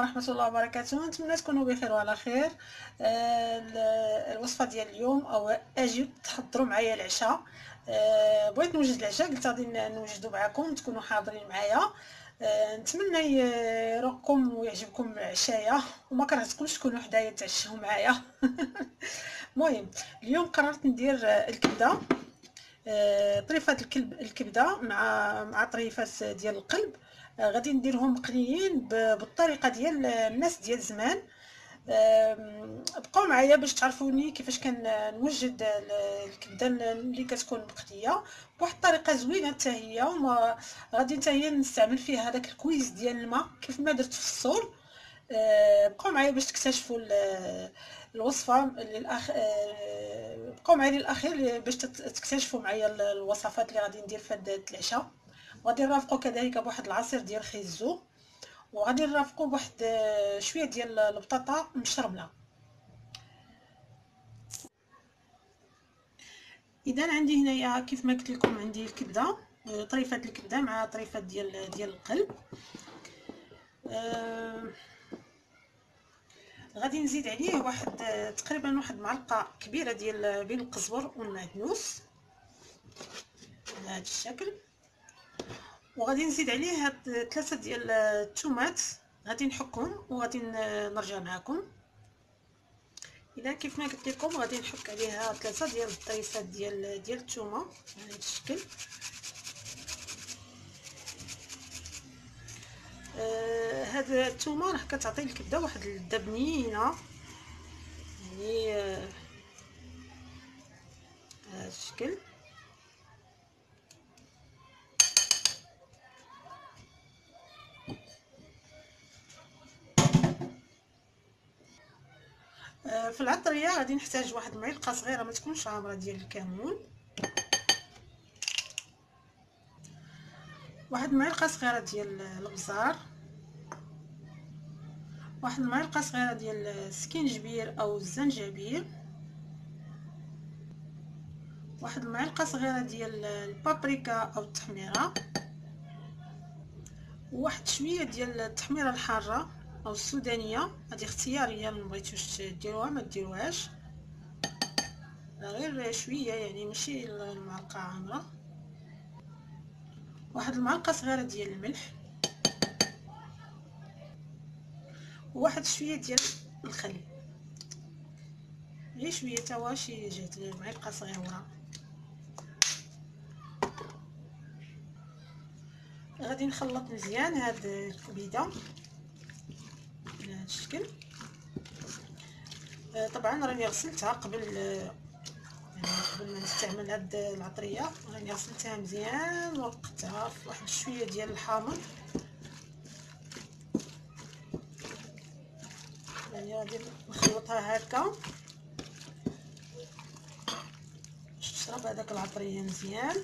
عليكم ورحمه الله وبركاته. نتمنى تكونوا بخير وعلى خير. الوصفه ديال اليوم او اجيو تحضروا معايا العشاء. بغيت نوجد العشاء، قلت غادي نوجدوا معكم تكونوا حاضرين معايا. نتمنى يروقكم ويعجبكم العشاء وما كرهتكمش تكونوا حدايا تعشوا معايا. المهم اليوم قررت ندير الكبده، طريفات الكبده مع طريفات ديال القلب. غادي نديرهم مقليين بالطريقه ديال الناس ديال زمان. بقاو معايا باش تعرفوني كيفاش كنوجد الكبده اللي كتكون مقليه بواحد الطريقه زوينه حتى هي. وما غادي حتى هي نستعمل فيها هذاك الكويز ديال الماء كيف ما درت في الصور. بقاو معايا باش تكتشفوا الوصفه للاخير. بقاو معايا للاخير باش تكتشفوا معايا الوصفات اللي غادي ندير في هذا العشاء. غادي نرافقو كذلك بواحد العصير ديال خيزو، وغادي نرافقو بواحد شويه ديال البطاطا مشرمله. اذا عندي هنايا كيف ما قلت لكم عندي الكبده، طريفات الكبده مع طريفات ديال القلب. غادي نزيد عليه واحد تقريبا واحد معلقه كبيره ديال بين القزبر والمعدنوس بهذا الشكل. وغادي نزيد عليه هاد 3 ديال الثومات، غادي نحكهم وغادي نرجع معكم. اذا كيف ما قلت لكم غادي نحك عليها 3 ديال الطيسات ديال الثومه بهذا الشكل. هاد الثومه راه كتعطي الكبده واحد الدبنينه يعني بهذا الشكل. في العطريه غادي نحتاج واحد معلقه صغيره ما تكونش عامره ديال الكمون، واحد معلقه صغيره ديال الابزار، واحد معلقه صغيره ديال السكينجبير او الزنجبيل، واحد معلقه صغيره ديال البابريكا او التحميره، وواحد شويه ديال التحميره الحاره او السودانيه. هذه اختياريه، ما بغيتوش ديروها ما ديروهاش، غير شويه يعني ماشي المعلقه عامره. واحد المعلقه صغيره ديال الملح، وواحد شويه ديال الخل، غير شويه توا شي جات غير معلقه صغيره. غادي نخلط مزيان هاد الكبده بهذا الشكل. طبعا راني غسلتها قبل ما نستعمل هاد العطريه، راني غسلتها مزيان ورقتها في واحد شويه ديال الحامض. يعني غادي نخلطها هكا باش تشرب هذاك العطريه مزيان.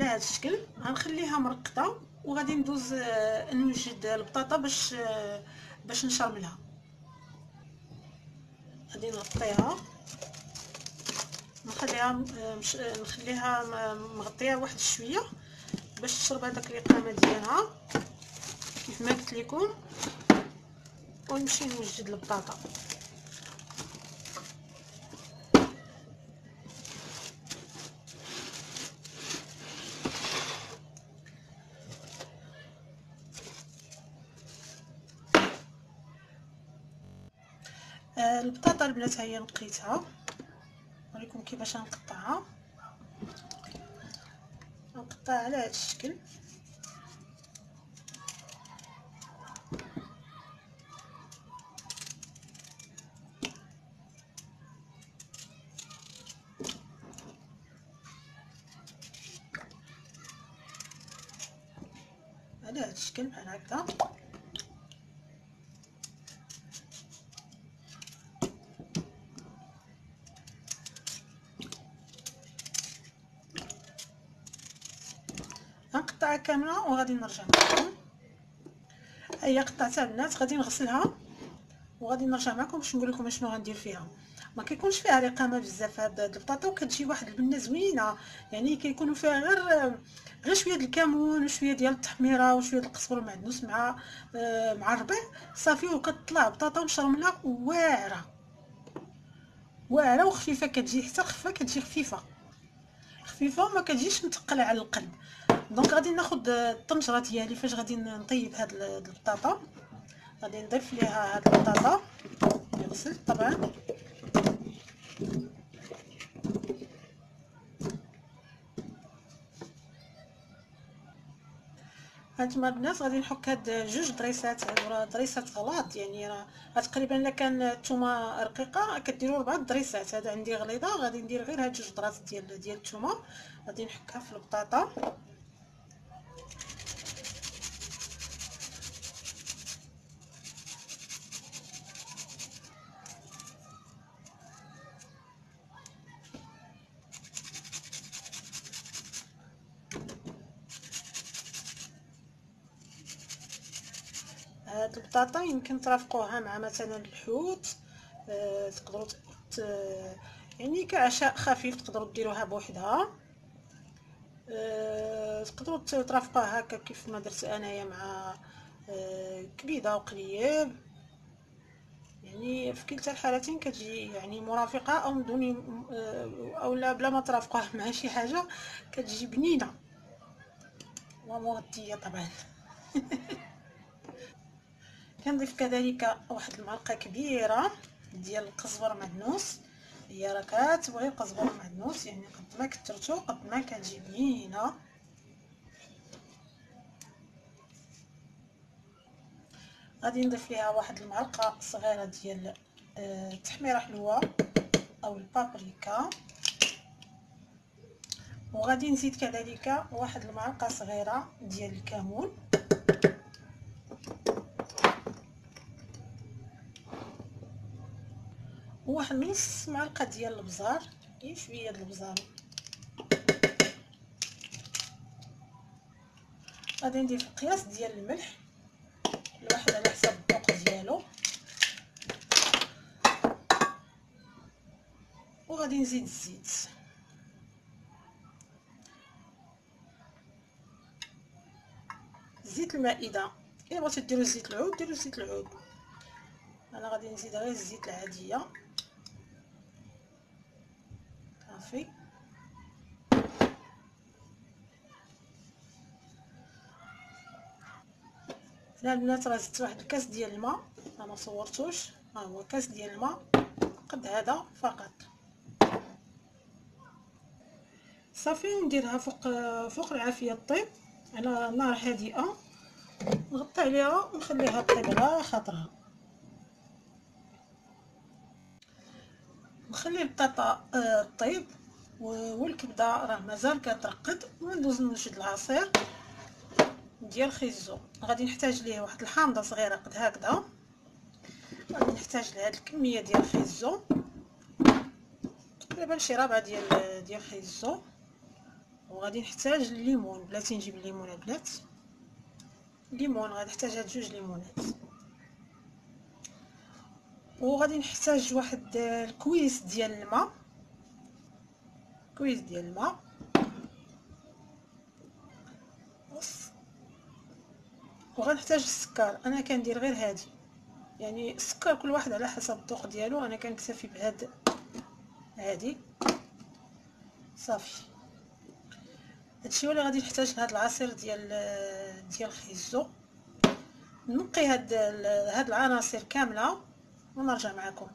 بهذا الشكل غنخليها مرقطه، وغادي ندوز نوجد البطاطا باش نشرملها. غادي نغطيها نخليها مغطيه واحد شويه باش تشرب هذاك القامه ديالها كيف ما قلت لكم. ونمشي نوجد البطاطا. البطاطا البنات هي نقيتها، نوريكم كيفاش غنقطعها. غنقطعها على هذا الشكل. على هذا الشكل بحال هكذا. غنقطعها كامله وغادي نرجع لكم. هي قطعتها البنات، غادي نغسلها وغادي نرجع معكم باش نقول لكم شنو غندير فيها. ما كيكونش فيها رقامه بزاف هاد البطاطا، وكتجي واحد البنه زوينه، يعني كيكونوا فيها غير شويه د الكمون وشويه ديال التحميره وشويه د القزبر والمعدنوس مع الربع صافي، وكتطلع بطاطا مشرمله واعره وخفيفه، كتجي حتى الخفه كتجي خفيفه وما كتجيش متقله على القلب. دونك غادي ناخذ الطنجره ديالي فاش غادي نطيب هاد البطاطا، غادي نضيف ليها هاد البطاطا اللي غسلت طبعا، هانتوما البنات غادي نحك هاد جوج دريسات غلاط، يعني راه تقريبا الا كان الثومه رقيقه كديروا 4 دريسات، هذا عندي غليظه غادي ندير غير هاد 2 درات ديال الثومه، غادي نحكها في البطاطا. هاد البطاطا يمكن ترافقوها مع مثلا الحوت، تقدروا يعني كعشاء خفيف تقدروا ديروها بوحدها، تقدروا ترافقوها هكا كيف ما درت انايا مع كبيده وقليب، يعني في كلتا الحالتين كتجي يعني مرافقه، او بدون او لا بلا ما ترافقوها مع شي حاجه كتجي بنينه ومغطيه طبعا. كنضيف كذلك واحد المعلقه كبيره ديال القزبر معدنوس، هي راه كتبغي القزبر معدنوس، يعني قد ما كثرتو قد ما كتجي بنينه. غادي نضيف ليها واحد المعلقه صغيره ديال التحميره حلوه او البابريكا، وغادي نزيد كذلك واحد المعلقه صغيره ديال الكمون، واحد نص معلقه ديال البزار، غير شويه ديال البزار. غادي ندير القياس ديال الملح، الواحد على حسب الذوق ديالو، وغادي نزيد الزيت. زيت المائده، الا بغيتو ديروا زيت العود ديروا زيت العود، انا غادي نزيد غير الزيت العاديه صافي. هنا البنات راه زدت واحد الكاس ديال الماء، انا ما صورتوش، ها هو كاس ديال الماء قد هذا فقط صافي، ونديرها فوق العافيه طيب على نار هادئه، نغطي عليها ونخليها طيب على خاطرها. نخلي البطاطا طيب والكبده راه مازال كترقد، وندوز نوجد العصير ديال خيزو، غادي نحتاج ليه واحد الحامضه صغيره قد هكذا، غادي نحتاج لهاد الكميه ديال خيزو تقريبا شي ربعه ديال خيزو، وغادي نحتاج الليمون، بلاتي نجيب الليمون البنات، الليمون غادي نحتاج هاد 2 ليمونات، وغادي نحتاج واحد الكويس ديال الماء، كويس ديال الماء وغادي نحتاج السكر، انا كندير غير هادي، يعني السكر كل واحد على حسب الذوق ديالو، انا كنكتفي بهاد هادي صافي. هادشي هو اللي غادي نحتاج لهاد العصير ديال خيزو. نقي هاد العناصر كامله ونرجع معكم.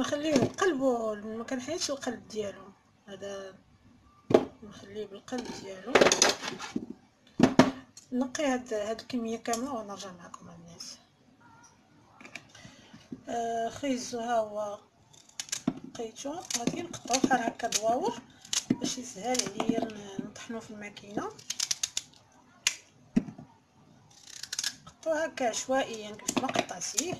نخليهم يقلبوا، ما كنحيدش القلب ديالهم، هذا نخليه بالقلب ديالو. نقي هاد الكميه كامله ونرجع معكم الناس. خيزو ها هو لقيتو، غادي نقطعو بحال هكا دواور باش يسهل عليا نطحنو في الماكينه. نقطعو هكا عشوائيا كيف ما قطعتيه.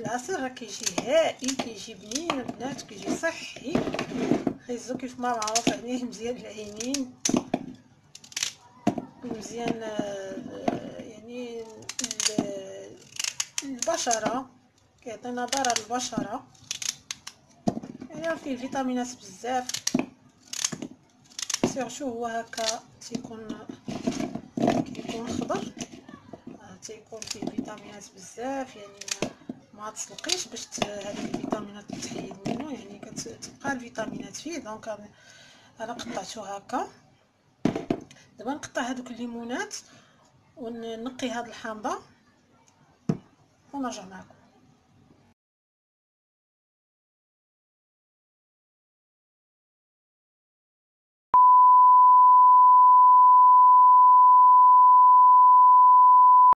العصير راه كيجي هائل، كيجي بنين البنات، كيجي صحي. خيزو كيف ما معروف عليه مزيان العينين، مزيان يعني البشره، كيعطينا برا البشره، يعني فيه فيتامينات بزاف. سيرشو هو هكا تيكون خضر، تيكون فيه فيتامينات بزاف، يعني ما تسلقيش باش هذه الفيتامينات تحيد منه، يعني كتبقى الفيتامينات فيه. دونك انا قطعته هكا. دابا نقطع هذوك الليمونات وننقي هاد الحامضه ونرجع معكم.